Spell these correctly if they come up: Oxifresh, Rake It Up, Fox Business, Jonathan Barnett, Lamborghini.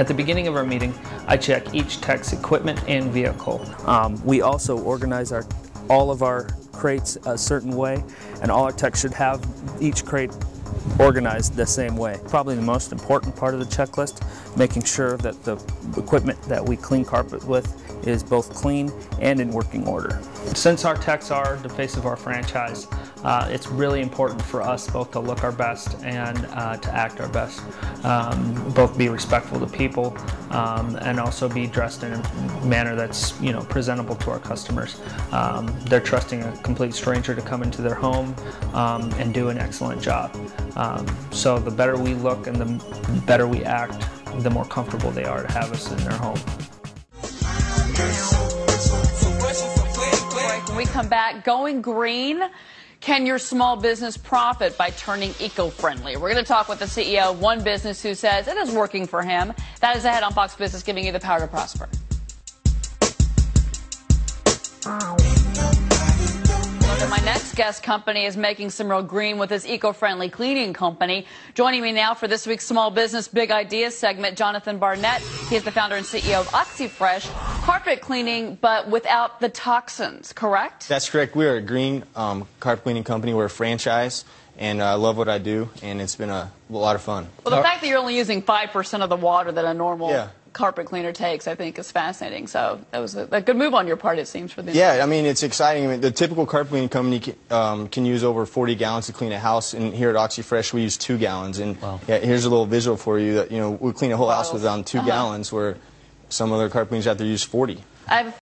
At the beginning of our meetings, I check each tech's equipment and vehicle. We also organize all of our crates a certain way, and all our techs should have each crate organized the same way. Probably the most important part of the checklist, making sure that the equipment that we clean carpet with is both clean and in working order. Since our techs are the face of our franchise, it's really important for us both to look our best and to act our best. Both be respectful to people and also be dressed in a manner that's, you know, presentable to our customers. They're trusting a complete stranger to come into their home and do an excellent job. So the better we look and the better we act, the more comfortable they are to have us in their home. When we come back, going green, can your small business profit by turning eco-friendly? We're going to talk with the CEO of one business who says it is working for him. That is ahead on Fox Business, giving you the power to prosper. My next guest company is making some real green with this eco-friendly cleaning company. Joining me now for this week's Small Business Big Ideas segment, Jonathan Barnett. He is the founder and CEO of Oxifresh. Carpet cleaning, but without the toxins, correct? That's correct. We are a green carpet cleaning company. We're a franchise, and I love what I do, and it's been a lot of fun. Well, the fact that you're only using 5% of the water that a normal... Yeah. Carpet cleaner takes, I think, is fascinating. So that was a good move on your part, it seems, for the industry. Yeah, I mean, it's exciting. I mean, the typical carpet cleaning company can use over 40 gallons to clean a house, and here at Oxifresh we use 2 gallons. And wow. Yeah, here's a little visual for you that, you know, we clean a whole house with around 2 gallons, where some other carpet cleaners out there use 40.